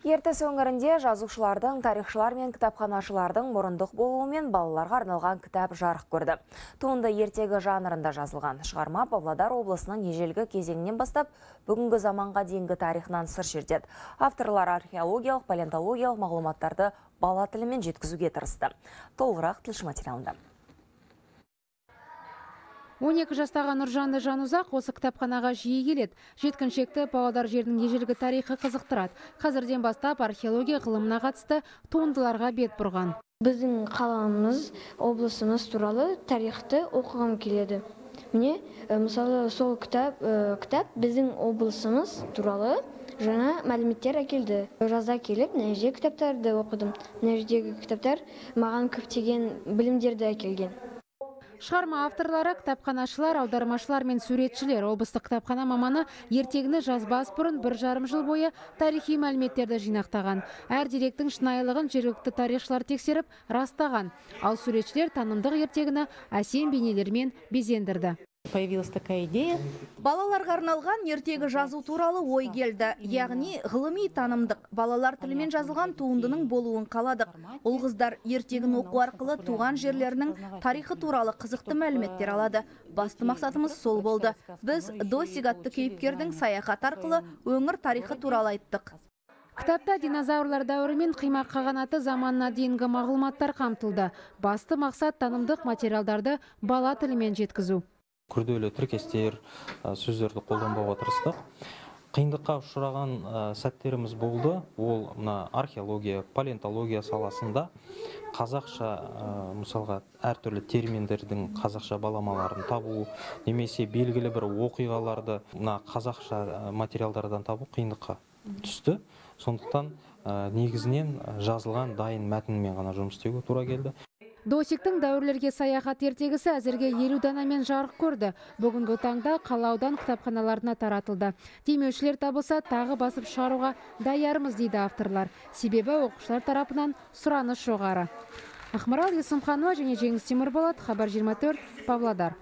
Ертіс өңірінде жазушылардың, тарихшылар мен кітапханашылардың мұрындық болуымен балаларға арналған кітап жарық көрді. Туынды ертегі жанрында жазылған шығарма Павлодар облысының ежелгі кезеңінен бастап, бүгінгі заманға дейінгі тарихынан сыр шертеді. Авторлар археологиялық, палеонтологиялық мағлұматтарды бала тілімен жеткізуге тырысты. Толығырақ тілші материалында. 12 жастағы Нұржанды Жанұзақ осы кітапханаға жиі келеді. Жеткіншекті Павлодар жерінің ежелгі тарихы қызықтырады. Қазірден бастап археология ғылымына қатысты туындыларға бет бұрған. Біздің қаламыз, облысымыз туралы тарихты оқығым келеді. Міне, мысалы, сол кітап біздің облысымыз туралы жаңа мәліметтер әкелді. Жазда келіп, нәтижеге кітаптарды оқыдым. Нәтижедегі кітаптар маған көптеген білімдерді әкелген. Шығарма авторлары, кітапханашылар, аудармашылар мен суретшілер. Облыстық кітапхана маманы ертегіні жазбас бұрын 1,5 жыл бойы тарихи мәліметтерді жинақтаған. Әр деректің шынайылығын жергілікті тарихшылар тексеріп, растаған. Ал суретшілер танымдық ертегіні әсем бейнелермен безендірді. Появилась такая идея. Балаларға арналған ертегі жазу туралы ой келді. Яғни ғылыми танымдық, балалар тілімен жазылған туындының болуын қаладық. Ұл-қыздар ертегін оқу арқылы туған жерлерінің тарихы туралы қызықты мәліметтер алады. Басты мақсатымыз сол болды. Біз Досик атты кейіпкердің саяхат арқылы өңір тарихы туралы айттық. Кітапта динозаврлар дәуірі мен қимақ қағанаты заманына дейінгі мағлұматтар қамтылды. Басты мақсат танымдық материалдарды бала тілімен жеткізу. Күрделі тіркестер, сөздерді қолданбауға тырыстық. Қиындыққа ұшыраған сәттеріміз болды. Ол археология, палеонтология саласында қазақша, мысалға, әртүрлі терминдердің қазақша баламаларын табу, немесе белгілі бір оқиғаларды қазақша материалдардан табу қиындыққа түсті. Сондықтан негізінен жазылған дайын мәтінмен ғана жұмыс істеуге тура келді. Досиктің дәуірлерге саяхат ертегісі әзірге 50 данамен жарық көрді. Бүгінгі таңда қалаудан кітапханаларына таратылды. Демеушілер табылса, тағы басып шығаруға даярмыз дейді авторлар. Себебі оқушылар тарапынан сұраныс жоғары. Ақмарал Есімханова және Жеңіс Темірболат, Хабар 24, Павлодар.